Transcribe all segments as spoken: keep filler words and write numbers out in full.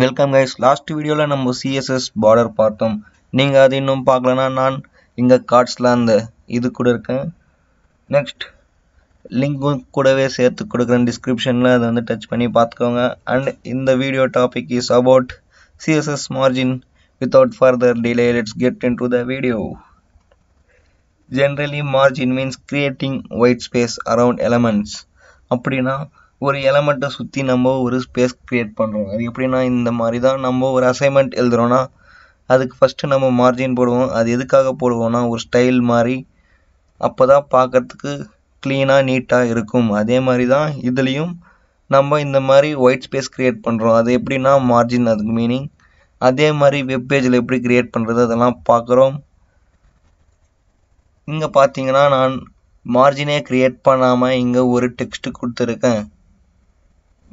Welcome guys, last video la நம்ம C S S border பார்த்தோம். நீங்க அது இன்னும் பார்க்கலனா நான் இங்க cardsல அந்த இது கூட இருக்கு. Next link கூடவே சேர்த்து கொடுக்கிறேன் descriptionல அத வந்து டச் பண்ணி பார்த்துக்கோங்க. And இந்த video topic is about C S S margin. Without further delay, let's get into the video. Generally margin means creating white space around elements. அப்படினா ஒரு எலிமெண்ட சுத்தி நம்ம ஒரு ஸ்பேஸ் கிரியேட் பண்றோம். அது எப்படினா இந்த மாதிரி தான் நம்ம ஒரு அசைன்மென்ட் எழுதுறோம்னா அதுக்கு ஃபர்ஸ்ட் நம்ம மார்ஜின் போடுவோம். அது எதுக்காக போடுவோம்னா ஒரு ஸ்டைல் மாதிரி அப்பதான் பார்க்கிறதுக்கு க்ளீனா நீட்டா இருக்கும். அதே மாதிரி தான் இதுலயும் நம்ம இந்த மாதிரி ஒயிட் ஸ்பேஸ் கிரியேட் பண்றோம். அது எப்படினா மார்ஜின் அதுக்கு மீனிங். அதே மாதிரி வெப் பேஜ்ல எப்படி கிரியேட் பண்றது அதெல்லாம் பார்க்கறோம். இங்க பாத்தீங்கன்னா நான் மார்ஜினே கிரியேட் பண்ணாம இங்க ஒரு டெக்ஸ்ட் கொடுத்திருக்கேன்.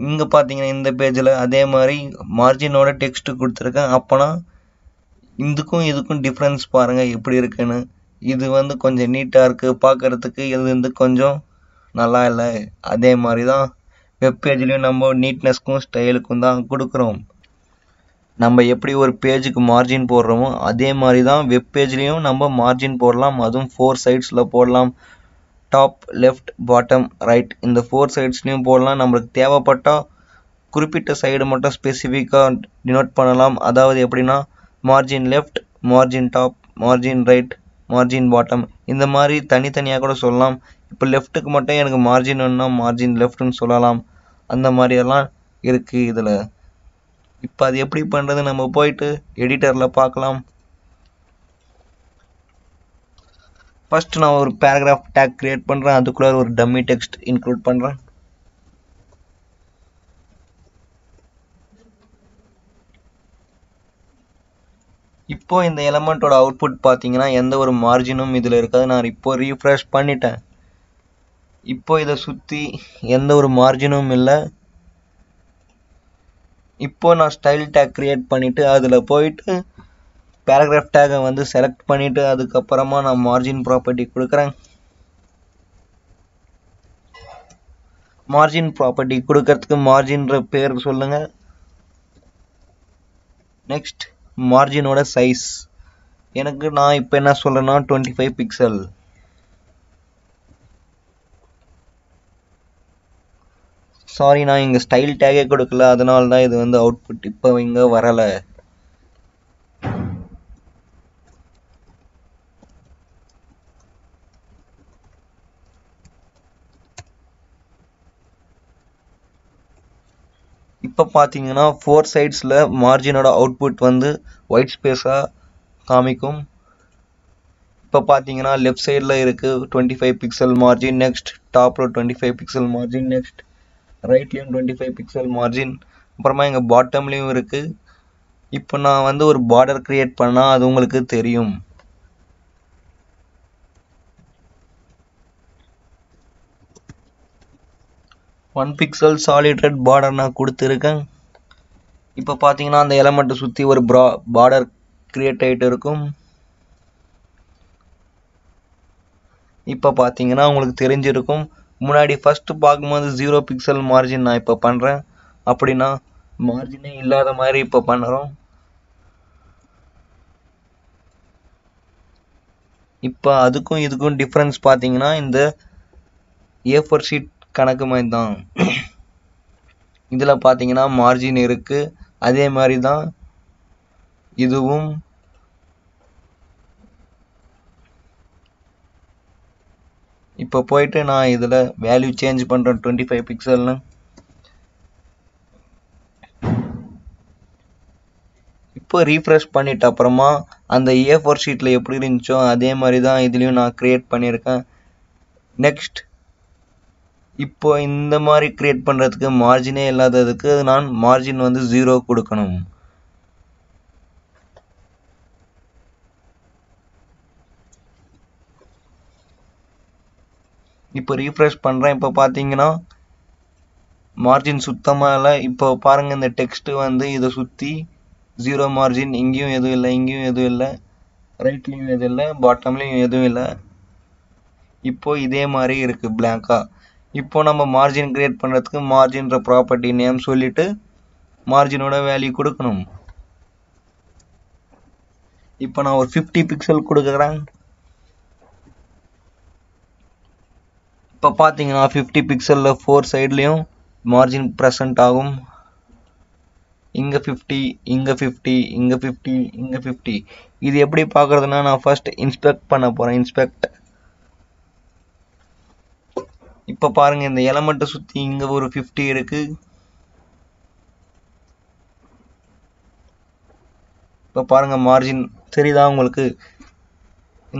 இங்க பாத்தீங்கன்னா இந்த பேஜ்ல அதே மாதிரி மார்ஜினோட டெக்ஸ்ட் கொடுத்திருக்கேன். அப்பனா இதுக்கும் இதுக்கும் டிஃபரன்ஸ் பாருங்க எப்படி இருக்குன்னு. இது வந்து கொஞ்சம் நீட்டா இருக்கு பார்க்கிறதுக்கு, இது வந்து கொஞ்சம் நல்லா இல்ல. அதே மாதிரி தான் வெப் பேஜ்லயும் நம்ம நீட்னஸ்க்கும் ஸ்டைலுக்கும் தான் கொடுக்கிறோம். நம்ம எப்படி ஒரு பேஜுக்கு மார்ஜின் போடுறோமோ அதே மாதிரி தான் வெப் பேஜ்லயும் நம்ம மார்ஜின் போடலாம். அதுவும் ஃபோர் சைட்ஸ்ல போடலாம். Top, left, bottom, right. In the four sides new போடலாம். நமக்கு தேவைப்பட்ட குறிப்பிட்ட சைடு மட்டும் ஸ்பெசிஃபிக்கா டினோட் பண்ணலாம். அதாவது எப்படினா margin left, margin top, margin right, margin bottom. இந்த மாதிரி தனித்தனியா கூட சொல்லலாம். இப்போ லெஃப்ட்க்கு மட்டும் எனக்கு margin ஒன்னா margin left ன்னு சொல்லலாம். அந்த மாதிரி எல்லாம் இருக்கு இதுல. இப்போ அது எப்படி பண்றது நம்ம போயிட்டு எடிட்டர்ல பார்க்கலாம். First நான் ஒரு paragraph tag create பண்றேன். அதுக்குள்ள ஒரு dummy text include பண்றேன். இப்போ இந்த எலிமெண்டோட output பாத்தீங்கன்னா எந்த ஒரு மார்ஜினும் இதுல இருக்காது. நான் இப்போ ரீஃப்ரெஷ் பண்ணிட்டேன். இப்போ இத சுத்தி எந்த ஒரு மார்ஜினும் இல்ல. இப்போ நான் style tag create பண்ணிட்டு அதுல போயிட்டு paragraph tag வந்து select பண்ணிட்டு அதுக்கு அப்புறமா நான் margin property கொடுக்கிறேன். margin property கொடுக்கிறதுக்கு marginன்ற பேர் சொல்லுங்க. next margin ஓட size எனக்கு நான் இப்போ என்ன சொல்றேன்னா twenty-five pixel. sorry நான் இங்க style tag ஏ கொடுக்கல, அதனால தான் இது வந்து output இப்போ இங்க வரல. இப்ப பாத்தீங்கன்னா four சைட்ஸ்ல மார்ஜினோட அவுட்புட் வந்து ஒயிட் ஸ்பேஸா காமிக்கும். இப்ப பாத்தீங்கன்னா லெஃப்ட் சைடுல இருக்கு twenty-five pixel மார்ஜின். நெக்ஸ்ட் டாப்ல twenty-five pixel மார்ஜின். நெக்ஸ்ட் ரைட்லயும் twenty-five pixel மார்ஜின். அப்புறமா இங்க பாட்டம்லயும் இருக்கு. இப்போ நான் வந்து ஒரு பார்டர் கிரியேட் பண்ணா அது உங்களுக்கு தெரியும். one pixel solid red border நான் கொடுத்திருக்கேன். இப்போ பாத்தீங்கன்னா அந்த எலிமெண்ட் சுத்தி ஒரு border கிரியேட் ஆயிட்டு இருக்கும். இப்போ பாத்தீங்கன்னா உங்களுக்கு தெரிஞ்சிருக்கும். முன்னாடி ஃபர்ஸ்ட் பாக்கும்போது zero pixel மார்ஜின் நான் இப்போ பண்றேன். அப்படினா மார்ஜினே இல்லாத மாதிரி இப்போ பண்றோம். இப்போ அதுக்கும் இதுக்கும் டிஃபரன்ஸ் பாத்தீங்கன்னா இந்த A four sheet கணக்கு மாதிரி தான். இதுல பாத்தீங்கன்னா மார்ஜின் இருக்கு. அதே மாதிரி தான் இதுவும். இப்போ போயிட்டு நான் இதுல வேல்யூ சேஞ்ச் பண்றேன் twenty-five pixelனு. இப்போ ரீஃப்ரெஷ் பண்ணிட்ட அப்புறமா அந்த A four ஷீட்ல எப்படி இருந்துச்சோ அதே மாதிரி தான் இதுலயும் நான் கிரியேட் பண்ணியிருக்கேன். நெக்ஸ்ட் இப்போ இந்த மாதிரி கிரியேட் பண்றதுக்கு மார்ஜினே இல்லாததுக்கு நான் மார்ஜின் வந்து zero கொடுக்கணும். இப்போ ரீஃப்ரெஷ் பண்றேன். இப்போ பாத்தீங்கன்னா மார்ஜின் சுத்தமா இல்ல. இப்போ பாருங்க இந்த டெக்ஸ்ட் வந்து இத சுத்தி zero மார்ஜின். இங்கேயும் எதுவும் இல்லை, இங்கேயும் எதுவும் இல்லை, ரைட்லயும் எதுவும் இல்லை, பாட்டம்லயும் எதுவும் இல்லை. இப்போ இதே மாதிரி இருக்கு பிளாங்கா. இப்போ நம்ம மார்ஜின் கிரியேட் பண்றதுக்கு மார்ஜின்ற ப்ராப்பர்ட்டி நேம் சொல்லிட்டு மார்ஜினோட வேல்யூ கொடுக்கணும். இப்போ நான் ஒரு ஐம்பது பிக்சல் கொடுக்குறேன். இப்போ பார்த்தீங்கன்னா ஐம்பது பிக்சலில் நான்கு சைட்லேயும் மார்ஜின் ப்ரெசன்ட் ஆகும். இங்கே ஐம்பது, இங்கே ஐம்பது, இங்கே ஐம்பது, இங்கே ஐம்பது. இது எப்படி பார்க்குறதுனா நான் ஃபர்ஸ்ட் இன்ஸ்பெக்ட் பண்ண போகிறேன். இன்ஸ்பெக்ட். இப்போ பாருங்கள், இந்த எலமெண்ட்டை சுற்றி இங்கே ஒரு ஐம்பது இருக்குது. இப்போ பாருங்கள் மார்ஜின் தெரியுதா உங்களுக்கு?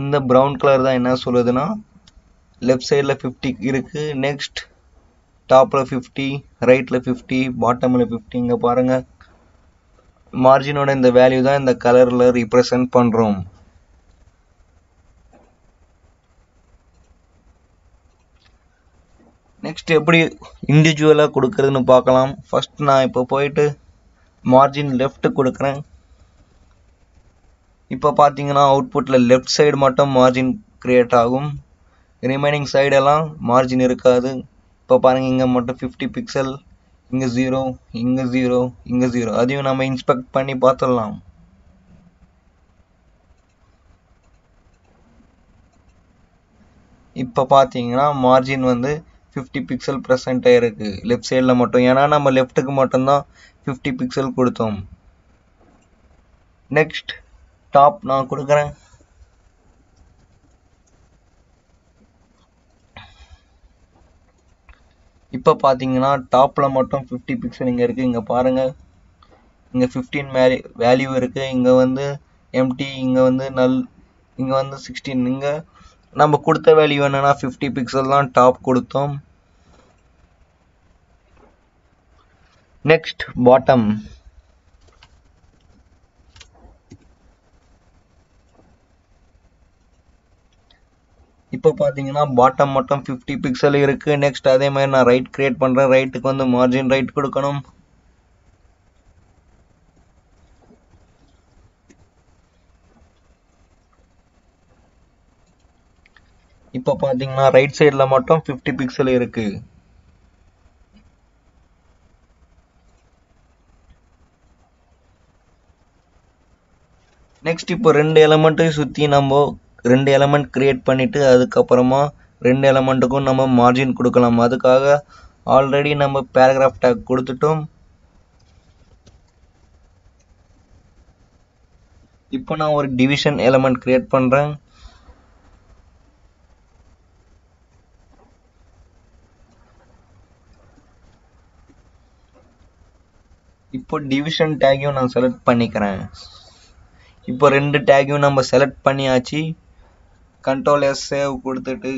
இந்த ப்ரௌன் கலர் தான் என்ன சொல்லுதுன்னா லெஃப்ட் சைடில் ஐம்பது இருக்குது, நெக்ஸ்ட் டாப்பில் ஐம்பது, ரைட்டில் ஐம்பது, பாட்டமில் ஐம்பது. இங்கே பாருங்கள் மார்ஜினோட இந்த வேல்யூ தான் இந்த கலரில் ரீப்ரசன்ட் பண்ணுறோம். நெக்ஸ்ட் எப்படி இண்டிவிஜுவலாக கொடுக்குறதுன்னு பார்க்கலாம். ஃபர்ஸ்ட் நான் இப்போ போயிட்டு மார்ஜின் லெஃப்ட்டு கொடுக்குறேன். இப்போ பார்த்தீங்கன்னா அவுட்புட்டில் லெஃப்ட் சைடு மட்டும் மார்ஜின் கிரியேட் ஆகும், ரிமைனிங் சைடெல்லாம் மார்ஜின் இருக்காது. இப்போ பாருங்கள், இங்கே மட்டும் ஐம்பது பிக்சல், இங்கே ஜீரோ, இங்கே ஜீரோ, இங்கே ஜீரோ. அதையும் நம்ம இன்ஸ்பெக்ட் பண்ணி பார்த்துடலாம். இப்போ பார்த்தீங்கன்னா மார்ஜின் வந்து ஐம்பது பிக்சல் ப்ரெசென்ட் ஆகிருக்கு லெஃப்ட் சைடில் மட்டும், ஏன்னா நம்ம லெஃப்ட்டுக்கு மட்டும்தான் ஐம்பது பிக்சல் கொடுத்தோம். நெக்ஸ்ட் டாப் நான் கொடுக்குறேன். இப்போ பார்த்தீங்கன்னா டாப்பில் மட்டும் ஐம்பது பிக்சல் இங்கே இருக்குது. இங்கே பாருங்கள், இங்கே பதினைந்து வேல்யூ வேல்யூ இருக்குது, இங்கே வந்து எம்டி, இங்கே வந்து நல், இங்கே வந்து பதினாறு. இங்கே நம்ம கொடுத்த வேல்யூ என்னென்னா ஐம்பது பிக்சல் தான் டாப் கொடுத்தோம். Next bottom. இப்போ பார்த்தீங்கன்னா பாட்டம் மட்டும் ஐம்பது பிக்சல் இருக்குது. நெக்ஸ்ட் அதே மாதிரி நான் ரைட் கிரியேட் பண்ணுறேன். ரைட்டுக்கு வந்து மார்ஜின் ரைட் கொடுக்கணும். இப்போ பார்த்தீங்கன்னா ரைட் சைடில் மட்டும் ஐம்பது பிக்சல் இருக்குது. நெக்ஸ்ட் இப்போ ரெண்டு எலமெண்ட்டையும் சுற்றி நம்ம ரெண்டு எலமெண்ட் கிரியேட் பண்ணிவிட்டு அதுக்கப்புறமா ரெண்டு எலமெண்ட்டுக்கும் நம்ம மார்ஜின் கொடுக்கலாம். அதுக்காக ஆல்ரெடி நம்ம பேராகிராஃப் டேக் கொடுத்துட்டோம். இப்போ நான் ஒரு டிவிஷன் எலமெண்ட் கிரியேட் பண்ணுறேன். இப்போ டிவிஷன் டேக்கையும் நான் செலக்ட் பண்ணிக்கிறேன். இப்போ ரெண்டு டேக்கையும் நம்ம செலக்ட் பண்ணியாச்சு. கண்ட்ரோல் எஸ் சேவ் கொடுத்துட்டு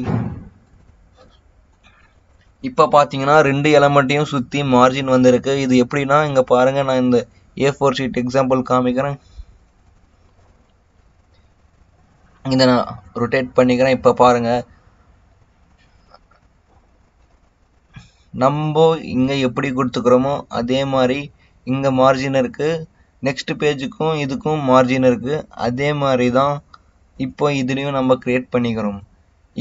இப்போ பார்த்தீங்கன்னா ரெண்டு எலமெண்ட்டையும் சுற்றி மார்ஜின் வந்திருக்கு. இது எப்படின்னா இங்கே பாருங்கள், நான் இந்த ஏ ஃபோர் ஷீட் எக்ஸாம்பிள் காமிக்கிறேன். இதை நான் ரொட்டேட் பண்ணிக்கிறேன். இப்போ பாருங்கள், நம்ம இங்கே எப்படி கொடுத்துக்கிறோமோ அதே மாதிரி இங்கே மார்ஜின் இருக்குது, நெக்ஸ்ட் பேஜுக்கும் இதுக்கும் மார்ஜின் இருக்குது. அதே மாதிரி தான் இப்போ இதுலேயும் நம்ம கிரியேட் பண்ணிக்கிறோம்.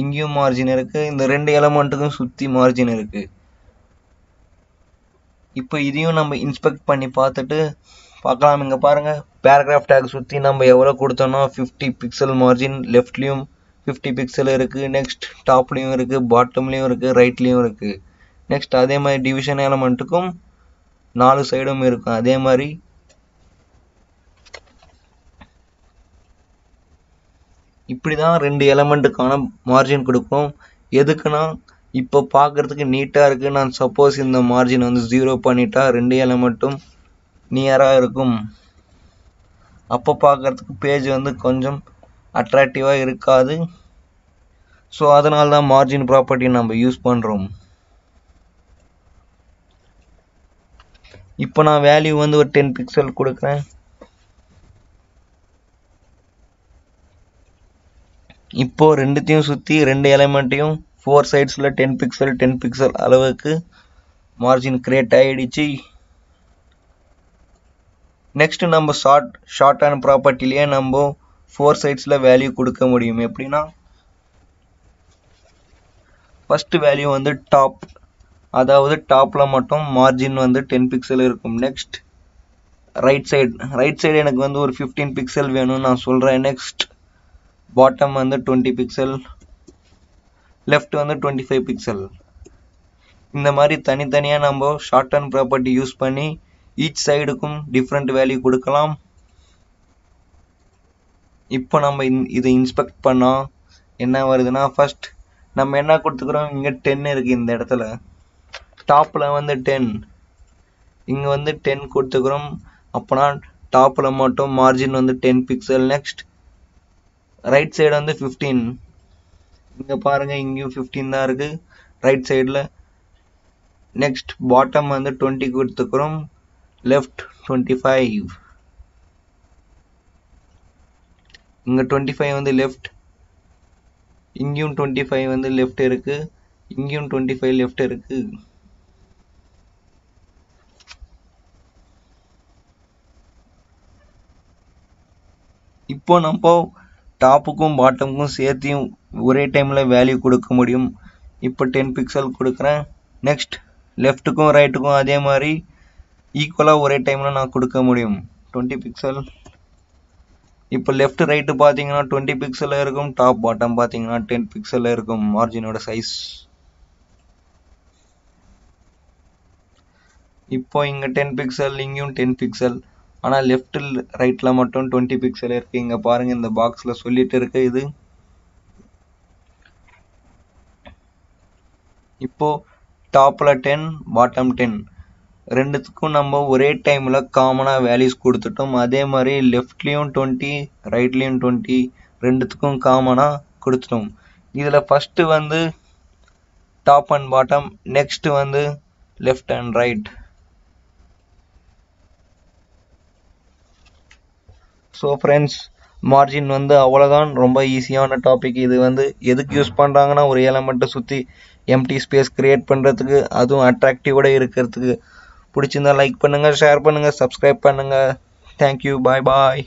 இங்கேயும் மார்ஜின் இருக்குது, இந்த ரெண்டு எலமெண்ட்டுக்கும் சுற்றி மார்ஜின் இருக்குது. இப்போ இதையும் நம்ம இன்ஸ்பெக்ட் பண்ணி பார்த்துட்டு பார்க்கலாம். இங்கே பாருங்கள், பேராகிராஃப் டேக் சுற்றி நம்ம எவ்வளோ கொடுத்தோன்னா ஐம்பது பிக்சல் மார்ஜின், லெஃப்ட்லேயும் ஐம்பது பிக்சல் இருக்குது, நெக்ஸ்ட் டாப்லேயும் இருக்குது, பாட்டம்லேயும் இருக்குது, ரைட்லேயும் இருக்குது. நெக்ஸ்ட் அதே மாதிரி டிவிஷன் எலமெண்ட்டுக்கும் நாலு சைடும் இருக்கும். அதே மாதிரி இப்படி தான் ரெண்டு எலமெண்ட்டுக்கான மார்ஜின் கொடுப்போம். எதுக்குன்னா இப்போ பார்க்குறதுக்கு நீட்டாக இருக்குது. நான் சப்போஸ் இந்த மார்ஜின் வந்து ஜீரோ பண்ணிட்டா ரெண்டு எலமெண்ட்டும் நியராக இருக்கும். அப்போ பார்க்குறதுக்கு பேஜ் வந்து கொஞ்சம் அட்ராக்டிவாக இருக்காது. ஸோ அதனால தான் மார்ஜின் ப்ராப்பர்ட்டி நம்ம யூஸ் பண்ணுறோம். இப்போ நான் வேல்யூ வந்து ஒரு டென் பிக்சல் கொடுக்குறேன். இப்போ ரெண்டுத்தையும் சுற்றி ரெண்டு எலமெண்ட்டையும் ஃபோர் சைட்ஸில் டென் பிக்சல் டென் பிக்சல் அளவுக்கு மார்ஜின் கிரியேட் ஆகிடுச்சு. நெக்ஸ்ட்டு நம்ம ஷார்ட் ஷார்ட் அண்ட் ப்ராப்பர்ட்டிலேயே நம்ம ஃபோர் சைட்ஸில் வேல்யூ கொடுக்க முடியும். எப்படின்னா ஃபஸ்ட்டு வேல்யூ வந்து டாப், அதாவது டாப்பில் மட்டும் மார்ஜின் வந்து டென் பிக்சல் இருக்கும். Next right side right side enakku vandu or fifteen pixel venum na solren. Next bottom vandu twenty pixel, left vandu twenty-five pixel. இந்த மாதிரி தனித்தனியா நம்ம shorten property யூஸ் பண்ணி each side க்கும் different value கொடுக்கலாம். இப்போ நம்ம இதை inspect பண்ணா என்ன வருதுன்னா, first நம்ம என்ன கொடுத்துக்கறோம், இங்க ten இருக்கு இந்த இடத்துல, டாப்ல வந்து ten, இங்க வந்து ten கொடுத்துக்கறோம். அப்பனா டாப்ல மட்டும் margin வந்து ten pixel. next right side வந்து fifteen, இங்க பாருங்க இங்கயும் fifteen தான் இருக்கு right sideல. next bottom வந்து twenty கொடுத்துக்கறோம், left twenty-five, இங்க twenty-five வந்து left, இங்கேயும் twenty-five வந்து left இருக்கு, இங்கேயும் twenty-five left இருக்கு. இப்போ நம்ம டாப்புக்கும் பாட்டமுக்கும் சேர்த்தியும் ஒரே டைம்ல வேல்யூ கொடுக்க முடியும். இப்போ ten pixel கொடுக்கிறேன். next லெஃப்ட்டுக்கும் ரைட்டுக்கும் அதே மாதிரி ஈக்குவலா ஒரே டைம்ல நான் கொடுக்க முடியும், twenty pixel. இப்போ left right பாத்தீங்கன்னா twenty pixel இருக்கும், டாப் பாட்டம் பாத்தீங்கன்னா ten pixel இருக்கும் மார்ஜினோட சைஸ். இப்போ இங்க ten pixel, இங்கேயும் ten pixel, ஆனா left rightல மட்டும் twenty pixel இருக்கு. இங்க பாருங்க இந்த பாக்ஸ்ல சொல்லிட்டு இருக்கு இது. இப்போ டாப்ல ten, பாட்டம் ten, ரெண்டுத்துக்கும் நம்ம ஒரே டைம்ல காமனா வேல்யூஸ் கொடுத்துட்டோம். அதே மாதிரி லெஃப்ட்லயும் twenty, ரைட்லயும் twenty, ரெண்டுத்துக்கும் காமனா கொடுத்துட்டோம். இதுல ஃபர்ஸ்ட் வந்து டாப் அண்ட் பாட்டம், நெக்ஸ்ட் வந்து left and right. So friends, margin வந்து அவ்வளோதான். ரொம்ப ஈஸியான டாபிக் இது. வந்து எதுக்கு யூஸ் பண்றாங்கன்னா, ஒரு எலமெண்ட்டை சுற்றி எம்டி ஸ்பேஸ் கிரியேட் பண்றதுக்கு, அதுவும் அட்ராக்டிவோட இருக்கிறதுக்கு. பிடிச்சிருந்தா லைக் பண்ணுங்க, ஷேர் பண்ணுங்க, சப்ஸ்கிரைப் பண்ணுங்க. தேங்க்யூ, பாய் பாய்.